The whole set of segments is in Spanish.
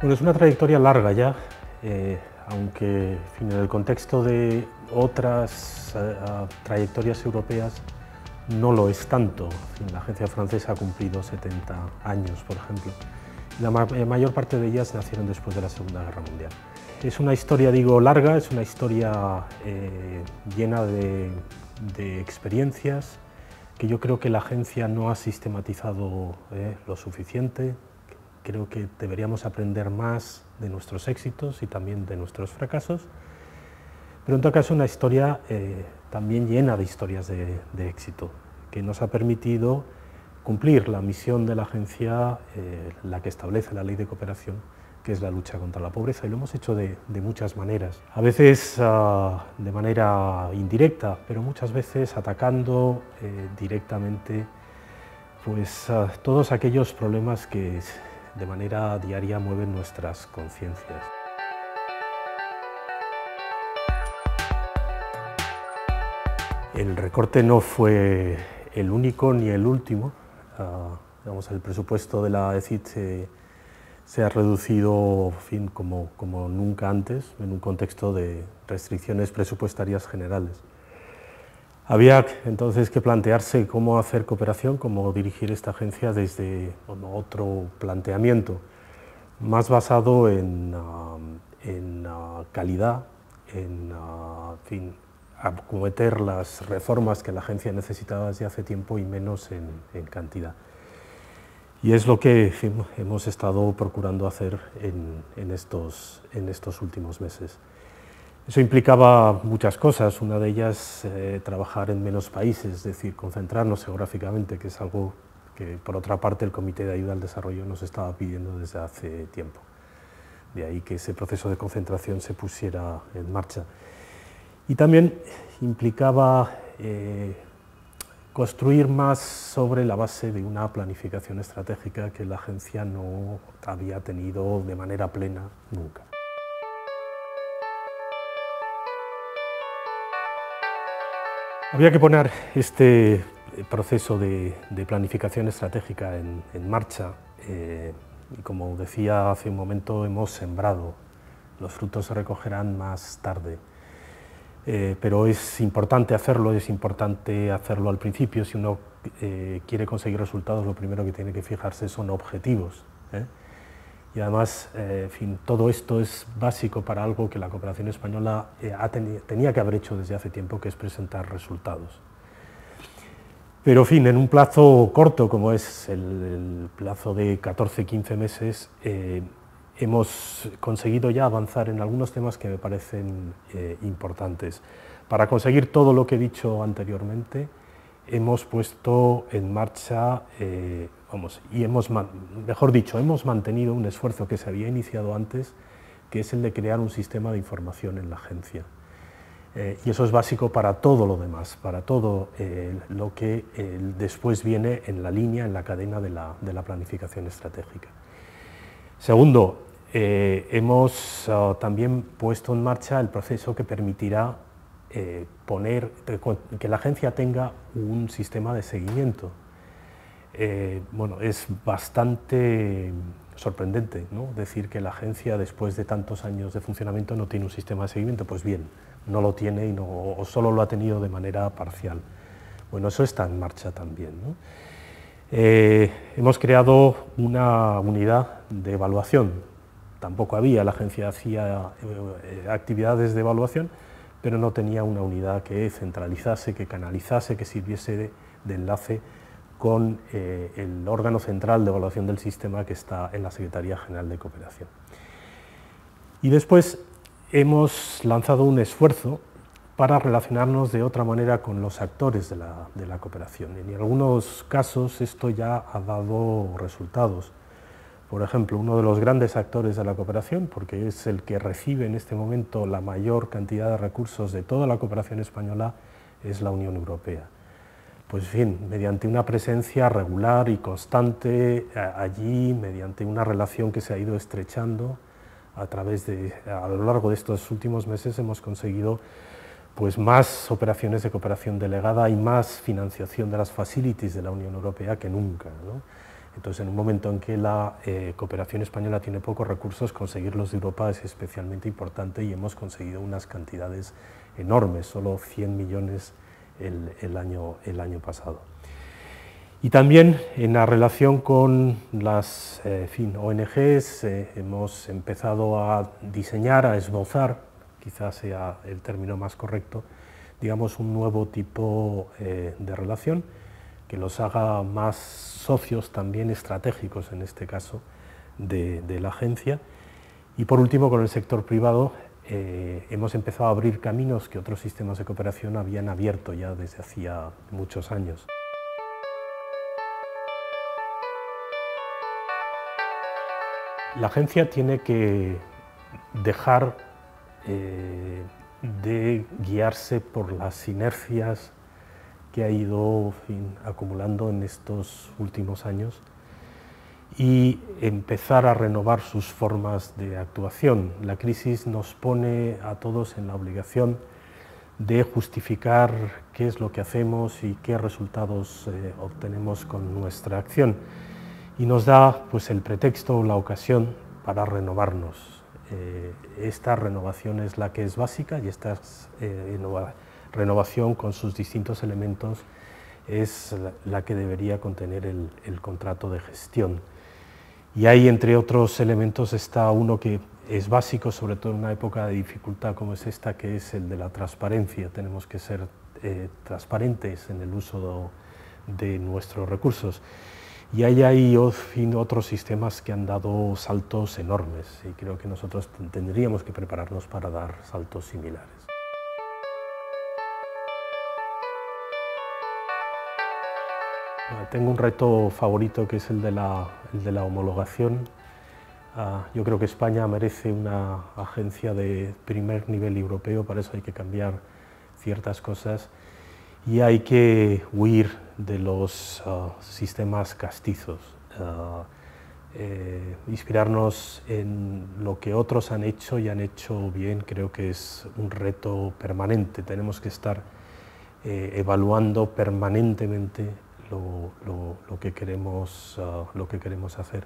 Bueno, es una trayectoria larga ya, aunque en el contexto de otras trayectorias europeas no lo es tanto. La agencia francesa ha cumplido 70 años, por ejemplo. La mayor parte de ellas nacieron después de la Segunda Guerra Mundial. Es una historia, digo, larga, es una historia llena de experiencias que yo creo que la agencia no ha sistematizado lo suficiente. Creo que deberíamos aprender más de nuestros éxitos y también de nuestros fracasos. Pero en todo caso, una historia también llena de historias de éxito, que nos ha permitido cumplir la misión de la agencia, la que establece la ley de cooperación, que es la lucha contra la pobreza, y lo hemos hecho de muchas maneras. A veces de manera indirecta, pero muchas veces atacando directamente pues, todos aquellos problemas que de manera diaria mueven nuestras conciencias. El recorte no fue el único ni el último. Digamos, el presupuesto de la AECID se ha reducido, en fin, como nunca antes, en un contexto de restricciones presupuestarias generales. Había entonces que plantearse cómo hacer cooperación, cómo dirigir esta agencia desde otro planteamiento, más basado en calidad, en fin, acometer las reformas que la agencia necesitaba desde hace tiempo y menos en cantidad. Y es lo que hemos estado procurando hacer en estos últimos meses. Eso implicaba muchas cosas, una de ellas trabajar en menos países, es decir, concentrarnos geográficamente, que es algo que por otra parte el Comité de Ayuda al Desarrollo nos estaba pidiendo desde hace tiempo. De ahí que ese proceso de concentración se pusiera en marcha. Y también implicaba construir más sobre la base de una planificación estratégica que la agencia no había tenido de manera plena nunca. Había que poner este proceso de planificación estratégica en marcha y, como decía hace un momento, hemos sembrado. Los frutos se recogerán más tarde. Pero es importante hacerlo al principio. Si uno quiere conseguir resultados, lo primero que tiene que fijarse son objetivos. Y además, en fin, todo esto es básico para algo que la cooperación española tenía que haber hecho desde hace tiempo, que es presentar resultados. Pero, en fin, en un plazo corto, como es el plazo de 14-15 meses, hemos conseguido ya avanzar en algunos temas que me parecen importantes. Para conseguir todo lo que he dicho anteriormente, hemos puesto en marcha, hemos mantenido un esfuerzo que se había iniciado antes, que es el de crear un sistema de información en la agencia. Y eso es básico para todo lo demás, para todo lo que después viene en la línea, en la cadena de la planificación estratégica. Segundo, hemos también puesto en marcha el proceso que permitirá que la agencia tenga un sistema de seguimiento. Bueno, es bastante sorprendente, ¿no?, decir que la agencia, después de tantos años de funcionamiento, no tiene un sistema de seguimiento. Pues bien, no lo tiene o solo lo ha tenido de manera parcial. Bueno, eso está en marcha también, ¿no? Hemos creado una unidad de evaluación. Tampoco había, la agencia hacía actividades de evaluación, pero no tenía una unidad que centralizase, que canalizase, que sirviese de enlace con el órgano central de evaluación del sistema, que está en la Secretaría General de Cooperación. Y después hemos lanzado un esfuerzo para relacionarnos de otra manera con los actores de la cooperación. En algunos casos esto ya ha dado resultados. Por ejemplo, uno de los grandes actores de la cooperación, porque es el que recibe en este momento la mayor cantidad de recursos de toda la cooperación española, es la Unión Europea. Pues bien, mediante una presencia regular y constante allí, mediante una relación que se ha ido estrechando a lo largo de estos últimos meses, hemos conseguido pues más operaciones de cooperación delegada y más financiación de las facilities de la Unión Europea que nunca, ¿no? Entonces, en un momento en que la cooperación española tiene pocos recursos, conseguirlos de Europa es especialmente importante y hemos conseguido unas cantidades enormes, solo 100 millones el año pasado. Y también en la relación con las ONGs hemos empezado a diseñar, a esbozar, quizás sea el término más correcto, digamos un nuevo tipo de relación que los haga más socios también estratégicos, en este caso, de la agencia. Y por último, con el sector privado hemos empezado a abrir caminos que otros sistemas de cooperación habían abierto ya desde hacía muchos años. La agencia tiene que dejar de guiarse por las inercias que ha ido acumulando en estos últimos años y empezar a renovar sus formas de actuación. La crisis nos pone a todos en la obligación de justificar qué es lo que hacemos y qué resultados obtenemos con nuestra acción. Y nos da pues, el pretexto o la ocasión para renovarnos. Esta renovación es la que es básica y esta renovación con sus distintos elementos es la que debería contener el contrato de gestión. Y ahí, entre otros elementos, está uno que es básico, sobre todo en una época de dificultad como es esta, que es el de la transparencia. Tenemos que ser transparentes en el uso de nuestros recursos. Y ahí hay otros sistemas que han dado saltos enormes y creo que nosotros tendríamos que prepararnos para dar saltos similares. Tengo un reto favorito que es el de la homologación. Yo creo que España merece una agencia de primer nivel europeo, para eso hay que cambiar ciertas cosas y hay que huir de los sistemas castizos, inspirarnos en lo que otros han hecho y han hecho bien. Creo que es un reto permanente, tenemos que estar evaluando permanentemente lo que queremos hacer.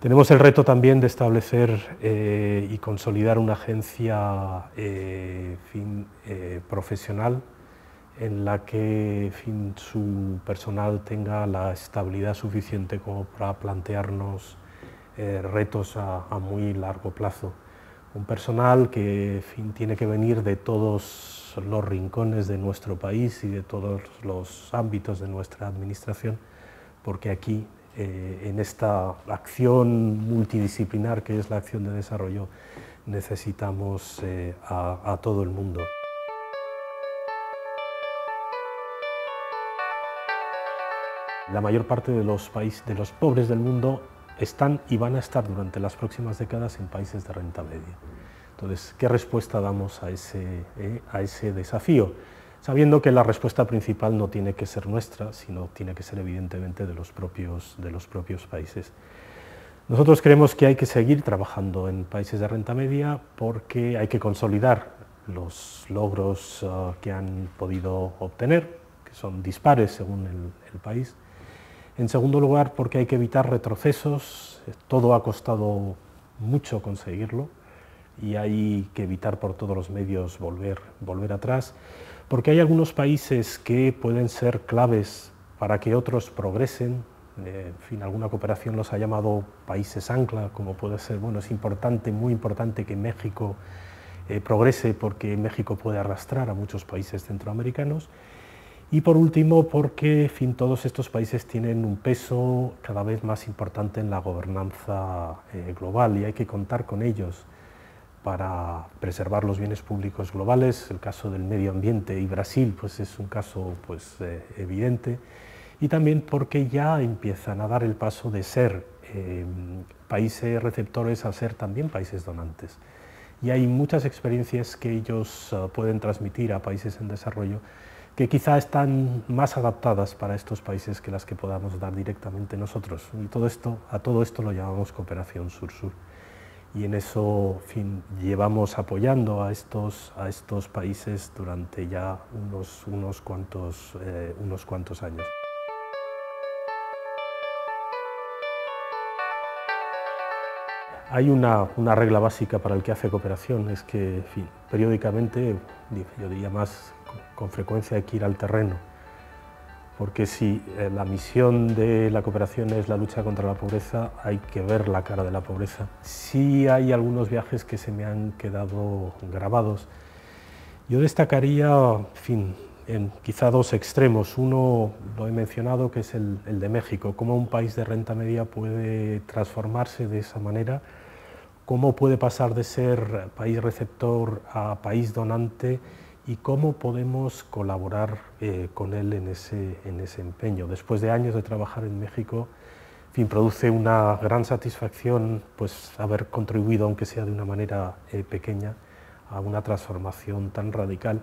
Tenemos el reto también de establecer y consolidar una agencia profesional en la que su personal tenga la estabilidad suficiente como para plantearnos retos a muy largo plazo. Un personal que tiene que venir de todos los rincones de nuestro país y de todos los ámbitos de nuestra administración, porque aquí, en esta acción multidisciplinar que es la acción de desarrollo, necesitamos a todo el mundo. La mayor parte de los países, de los pobres del mundo, están y van a estar durante las próximas décadas en países de renta media. Entonces, ¿qué respuesta damos a ese desafío? Sabiendo que la respuesta principal no tiene que ser nuestra, sino tiene que ser evidentemente de los propios países. Nosotros creemos que hay que seguir trabajando en países de renta media porque hay que consolidar los logros que han podido obtener, que son dispares según el país. En segundo lugar, porque hay que evitar retrocesos, todo ha costado mucho conseguirlo y hay que evitar por todos los medios volver atrás, porque hay algunos países que pueden ser claves para que otros progresen. Alguna cooperación los ha llamado países ancla, como puede ser, bueno, es importante, muy importante que México progrese porque México puede arrastrar a muchos países centroamericanos. Y por último, porque todos estos países tienen un peso cada vez más importante en la gobernanza global y hay que contar con ellos para preservar los bienes públicos globales. El caso del medio ambiente y Brasil pues, es un caso pues, evidente. Y también porque ya empiezan a dar el paso de ser países receptores a ser también países donantes. Y hay muchas experiencias que ellos pueden transmitir a países en desarrollo que quizá están más adaptadas para estos países que las que podamos dar directamente nosotros. Y a todo esto lo llamamos Cooperación Sur-Sur. Y en eso llevamos apoyando a estos países durante ya unos cuantos años. Hay una regla básica para el que hace cooperación, es que, en fin, periódicamente, yo diría más con frecuencia, hay que ir al terreno, porque si la misión de la cooperación es la lucha contra la pobreza, hay que ver la cara de la pobreza. Sí hay algunos viajes que se me han quedado grabados. Yo destacaría, en fin, quizá dos extremos. Uno, lo he mencionado, que es el de México. Cómo un país de renta media puede transformarse de esa manera, cómo puede pasar de ser país receptor a país donante y cómo podemos colaborar con él en ese empeño. Después de años de trabajar en México, en fin, produce una gran satisfacción pues, haber contribuido, aunque sea de una manera pequeña, a una transformación tan radical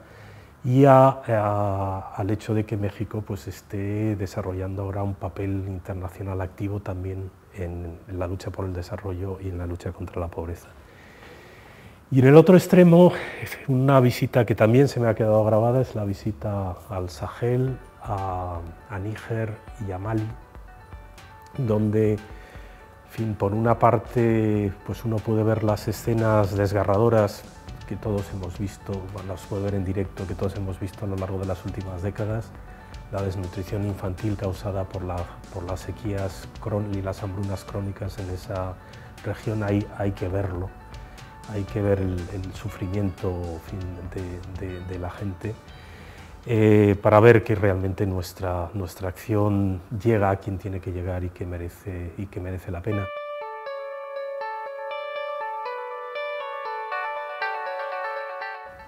y al hecho de que México pues, esté desarrollando ahora un papel internacional activo también en la lucha por el desarrollo y en la lucha contra la pobreza. Y en el otro extremo, una visita que también se me ha quedado grabada es la visita al Sahel, a Níger y a Mali, donde en fin, por una parte pues uno puede ver las escenas desgarradoras que todos hemos visto, las puede ver en directo, que todos hemos visto a lo largo de las últimas décadas, la desnutrición infantil causada por las sequías y las hambrunas crónicas en esa región, hay que verlo, hay que ver el sufrimiento de la gente para ver que realmente nuestra acción llega a quien tiene que llegar y que merece la pena.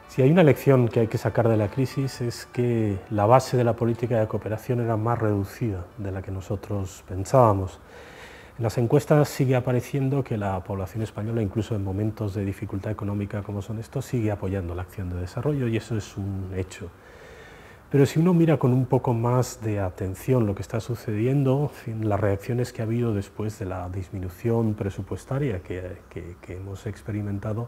Si hay una lección que hay que sacar de la crisis es que la base de la política de cooperación era más reducida de la que nosotros pensábamos. En las encuestas sigue apareciendo que la población española, incluso en momentos de dificultad económica como son estos, sigue apoyando la acción de desarrollo y eso es un hecho. Pero si uno mira con un poco más de atención lo que está sucediendo, las reacciones que ha habido después de la disminución presupuestaria que hemos experimentado,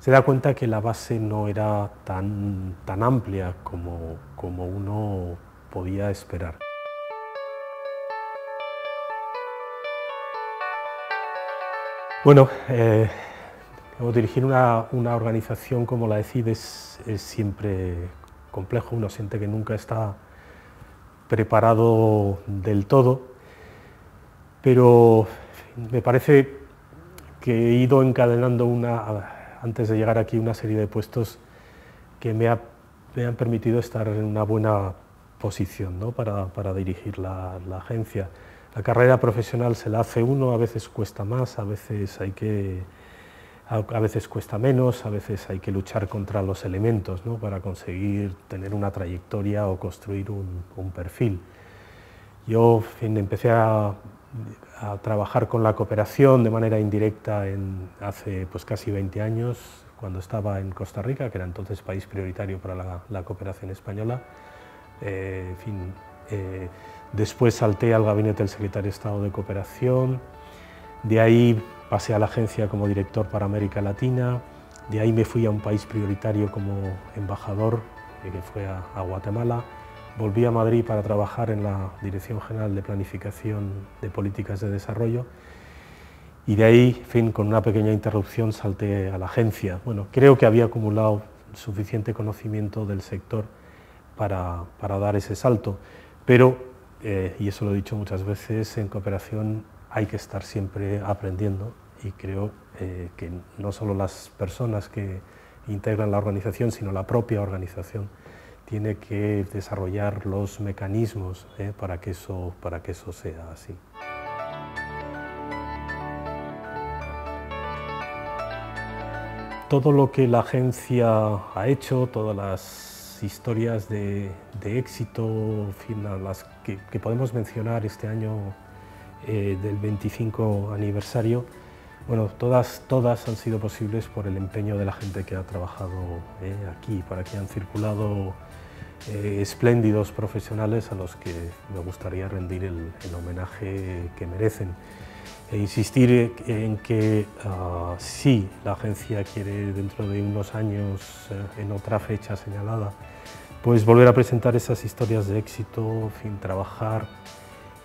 se da cuenta que la base no era tan amplia como uno podía esperar. Bueno, dirigir una organización como la AECID es siempre complejo, uno siente que nunca está preparado del todo, pero me parece que he ido encadenando antes de llegar aquí una serie de puestos que me han permitido estar en una buena posición, ¿no? para dirigir la agencia. La carrera profesional se la hace uno, a veces cuesta más, a veces cuesta menos, a veces hay que luchar contra los elementos, ¿no? Para conseguir tener una trayectoria o construir un perfil. Yo empecé a trabajar con la cooperación de manera indirecta hace pues, casi 20 años, cuando estaba en Costa Rica, que era entonces país prioritario para la cooperación española. Después salté al gabinete del secretario de Estado de Cooperación, de ahí pasé a la agencia como director para América Latina, de ahí me fui a un país prioritario como embajador, que fue a Guatemala. Volví a Madrid para trabajar en la Dirección General de Planificación de Políticas de Desarrollo y de ahí, con una pequeña interrupción, salté a la agencia. Bueno, creo que había acumulado suficiente conocimiento del sector para dar ese salto, pero, y eso lo he dicho muchas veces, en cooperación hay que estar siempre aprendiendo y creo que no solo las personas que integran la organización, sino la propia organización tiene que desarrollar los mecanismos para que eso sea así. Todo lo que la agencia ha hecho, todas las historias de éxito, las que podemos mencionar este año del 25 aniversario, bueno, todas han sido posibles por el empeño de la gente que ha trabajado aquí, para que han circulado espléndidos profesionales a los que me gustaría rendir el homenaje que merecen. E insistir en que sí, la agencia quiere dentro de unos años, en otra fecha señalada, pues volver a presentar esas historias de éxito, trabajar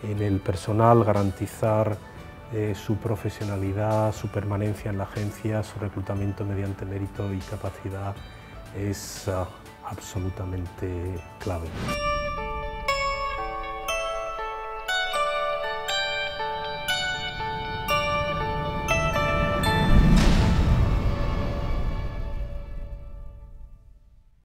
en el personal, garantizar su profesionalidad, su permanencia en la agencia, su reclutamiento mediante mérito y capacidad es absolutamente clave.